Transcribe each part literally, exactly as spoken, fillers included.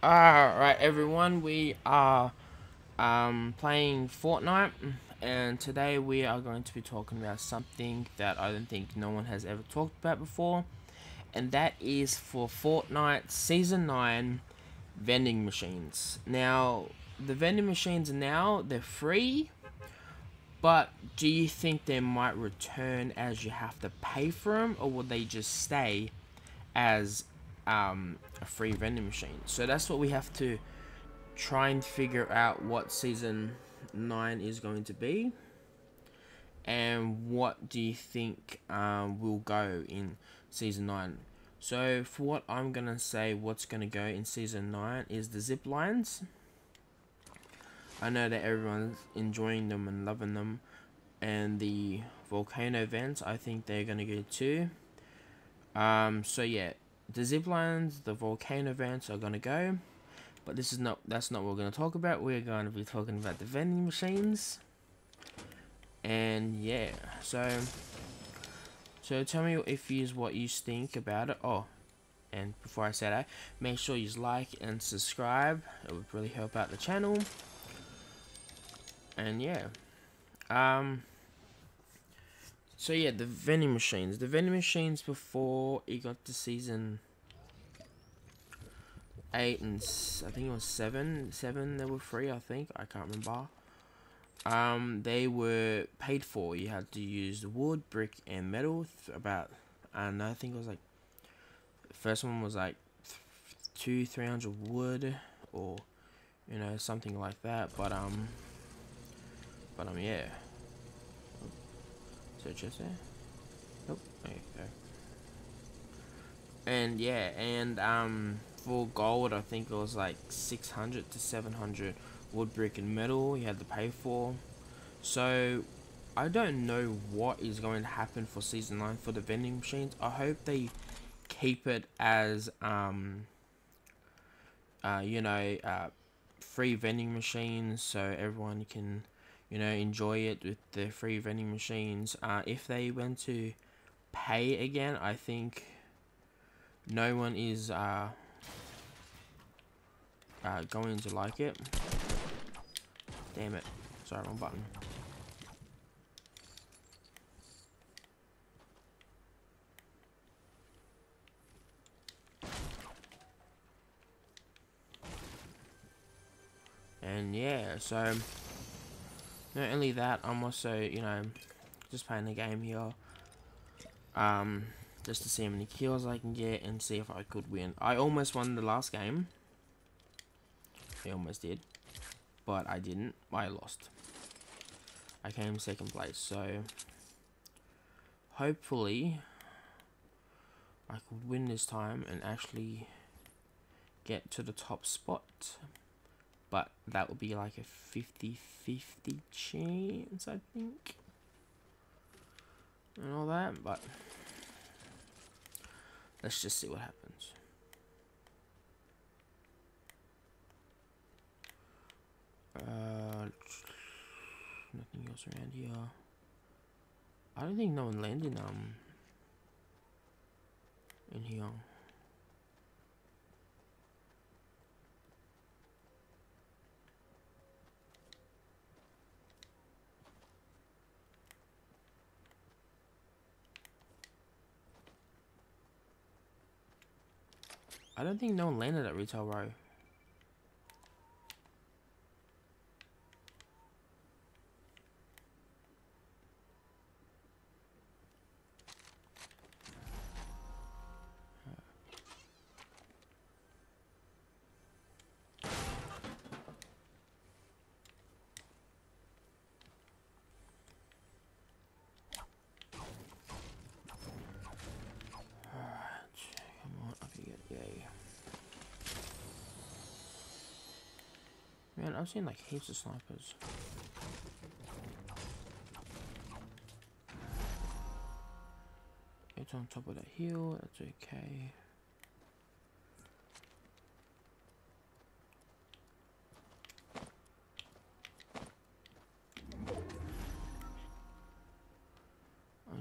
Alright everyone, we are um, playing Fortnite, and today we are going to be talking about something that I don't think no one has ever talked about before, and that is for Fortnite Season nine vending machines. Now, the vending machines now, they're free, but do you think they might return as you have to pay for them, or will they just stay as Um, a free vending machine? So that's what we have to try and figure out, what season nine is going to be and what do you think um, will go in season nine. So for what I'm gonna say, what's gonna go in season nine is the zip lines. I know that everyone's enjoying them and loving them, and the volcano vents, I think they're gonna go too. Um, so yeah, the zip lines, the volcano vents are gonna go, but this is not that's not what we're gonna talk about. We're gonna be talking about the vending machines, and yeah. So, so tell me if you what you think about it. Oh, and before I say that, make sure you like and subscribe. It would really help out the channel. And yeah, um. So yeah, the vending machines. The vending machines before it got to season eight and I think it was seven. seven they were free, I think. I can't remember. Um, they were paid for. You had to use wood, brick and metal. About, I don't know, I think it was like, the first one was like two, three hundred wood or, you know, something like that. But um, but um, yeah. So just there. Nope. There you go. And yeah, and um, for gold, I think it was like six hundred to seven hundred wood, brick, and metal you had to pay for. So I don't know what is going to happen for season nine for the vending machines. I hope they keep it as um, uh, you know, uh, free vending machines, so everyone can, you know, enjoy it with the free vending machines. Uh, if they went to pay again, I think no one is uh, uh, going to like it. Damn it. Sorry, wrong button. And yeah, so not only that, I'm also, you know, just playing the game here, um, just to see how many kills I can get and see if I could win. I almost won the last game. I almost did, but I didn't. I lost. I came second place, so hopefully I could win this time and actually get to the top spot. But that would be like a fifty fifty chance, I think. And all that, but let's just see what happens. Uh, nothing else around here. I don't think no one landed um in here. I don't think no one landed at Retail Row. Man, I've seen like heaps of snipers. It's on top of that hill, that's okay. I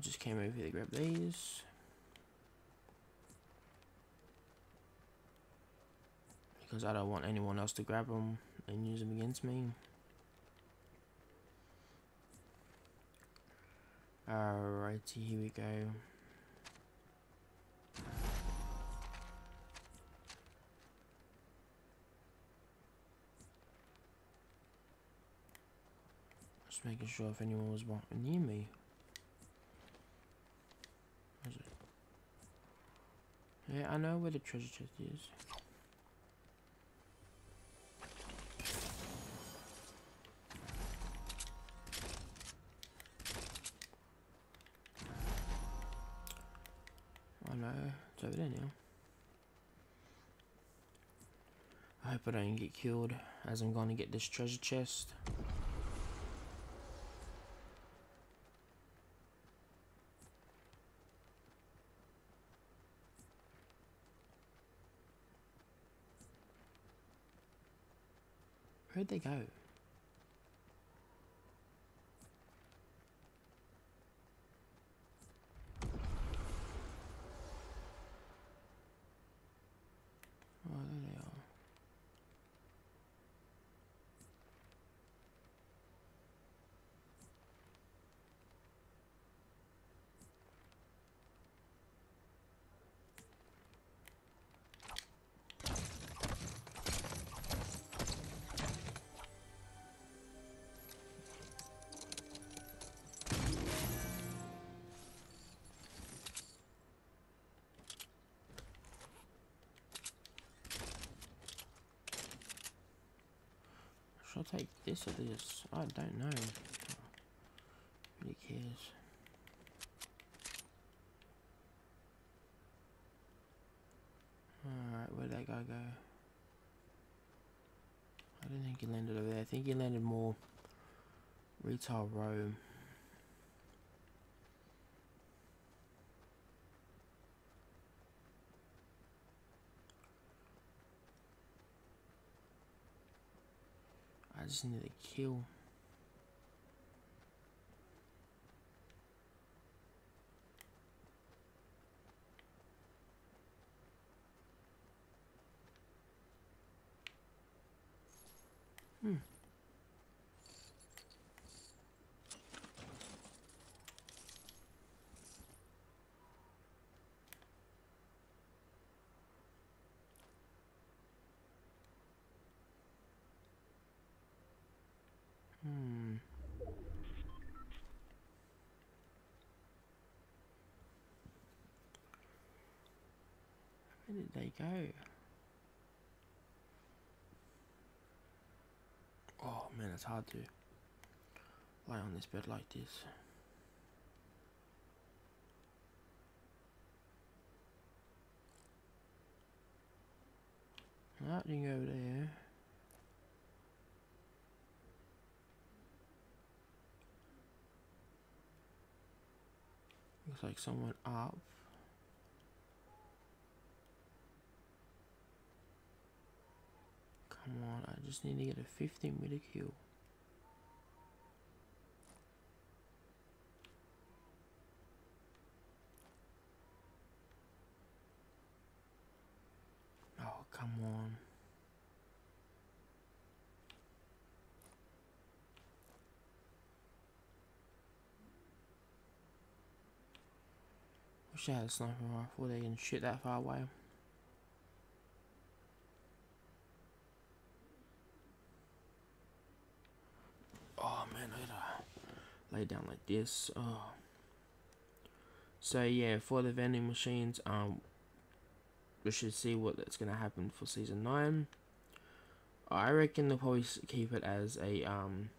just came over here to grab these. because I don't want anyone else to grab them and use them against me. Alrighty, here we go. Just making sure if anyone was near me. Where's it? Yeah, I know where the treasure chest is. Oh no, it's over there now. I hope I don't get killed as I'm going to get this treasure chest. Where'd they go? Oh, there they are. I'll take this or this. I don't know. Who cares? Alright, where'd that guy go? I don't think he landed over there. I think he landed more Retail Row. I just need to kill. Hmm. Hmm. Where did they go? Oh man, it's hard to lie on this bed like this. Nothing over there. Looks like someone up. Come on, I just need to get a fifteen meter kill. Oh, come on. I wish I had a sniper rifle, they can shoot that far away. Oh man, I gotta lay down like this. Oh. So yeah, for the vending machines, um, we should see what that's gonna happen for season nine. I reckon they'll probably keep it as a um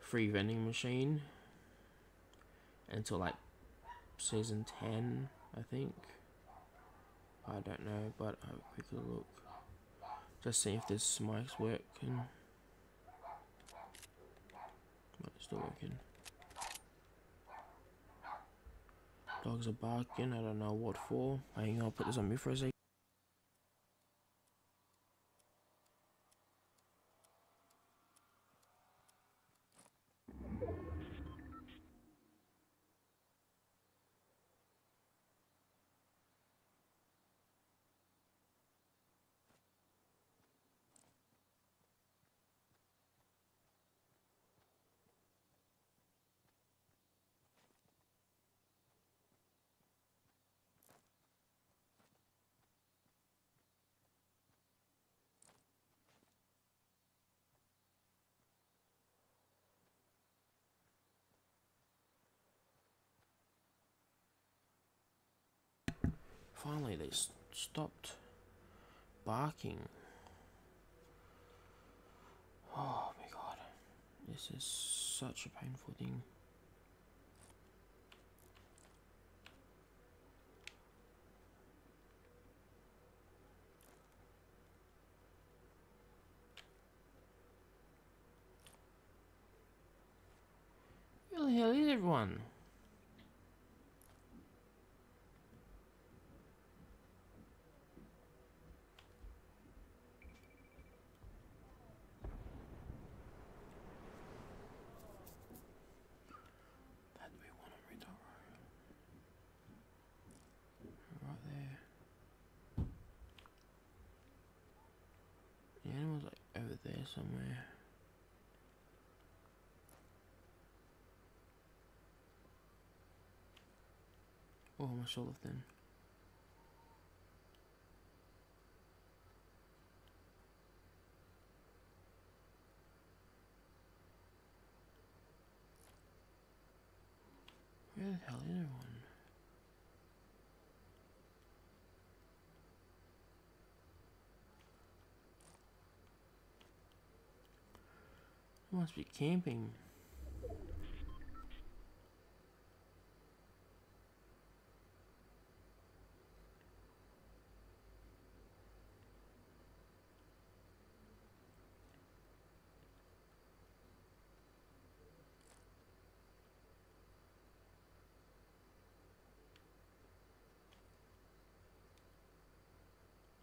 free vending machine until like season ten, I think. I don't know, but I'll have a quick look. Just see if this mic's working. But it's still working. Dogs are barking, I don't know what for. Hang on, I'll put this on me for a second. Finally, they st stopped barking. Oh my god, this is such a painful thing. Where the hell is everyone? Somewhere. Oh, almost all of them. Where the hell is everyone? Must be camping.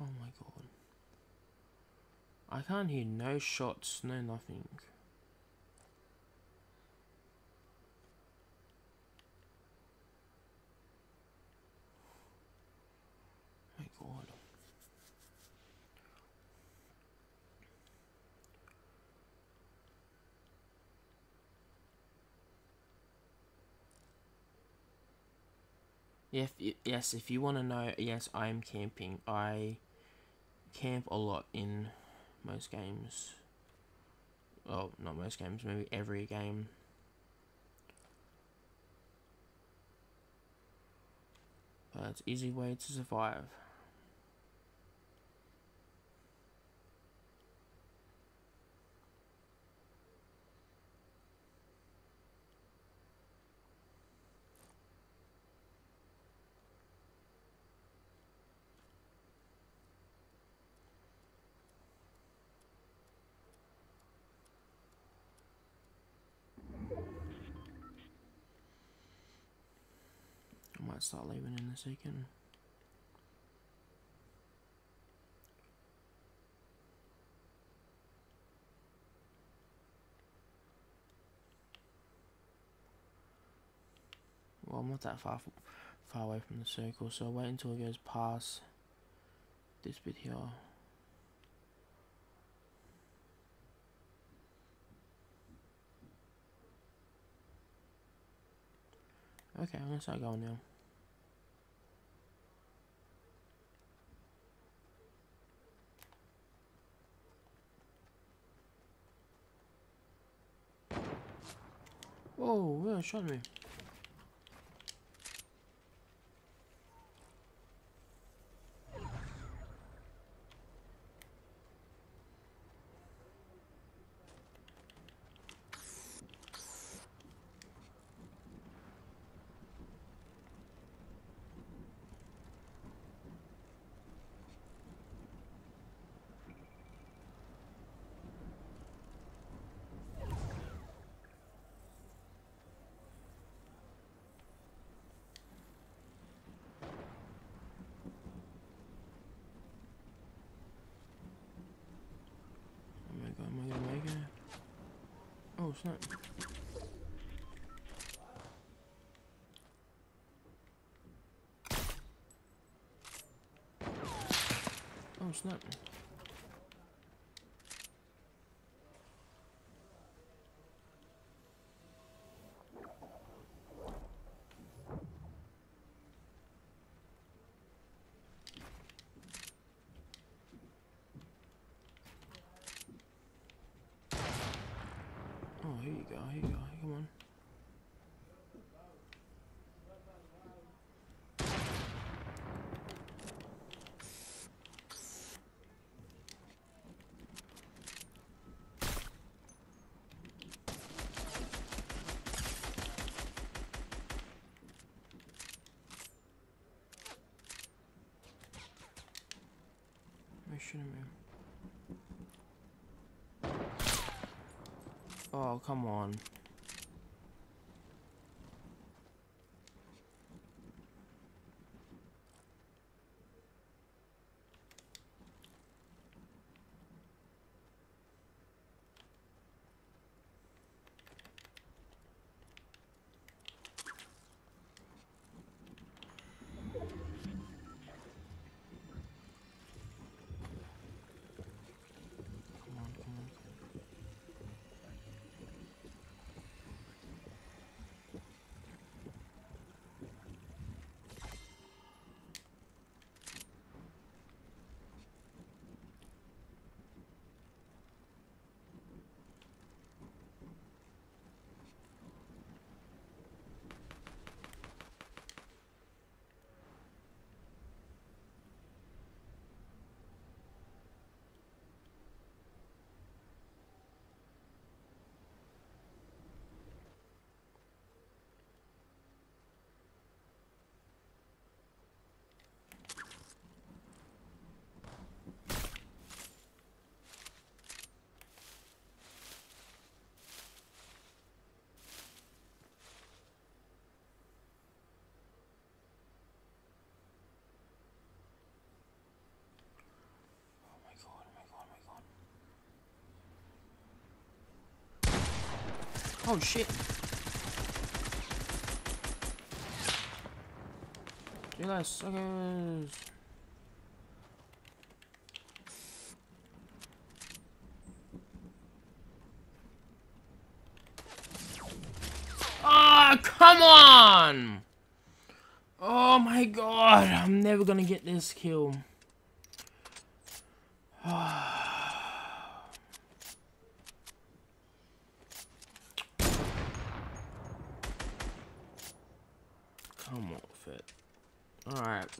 Oh my god. I can't hear no shots, no nothing. If, yes, if you want to know, yes, I am camping. I camp a lot in most games. Oh, not most games, maybe every game. But it's an easy way to survive. Start leaving in a second. Well, I'm not that far far away from the circle, so I'll wait until it goes past this bit here. Okay, I'm gonna start going now. Whoa, where shot me? Oh snap. Oh snap. Here you go, here you go, come on. Why shouldn't we? Oh, come on. Oh shit. You guys suckers. Ah, come on. Oh my god, I'm never gonna get this kill.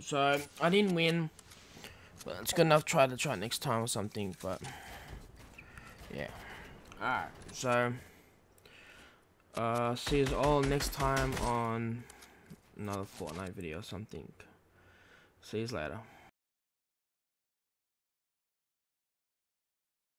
So I didn't win, but it's good enough. Try to try it next time or something. But yeah, all right. So uh, see you all next time on another Fortnite video or something. See you later.